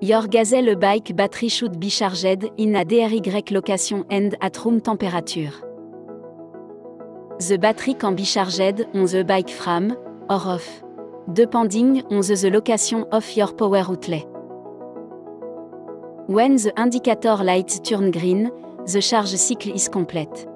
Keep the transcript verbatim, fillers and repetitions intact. Your Gazelle bike battery should be charged in a dry location and at room temperature. The battery can be charged on the bike from, or off, depending on the location of your power outlet. When the indicator lights turn green, the charge cycle is complete.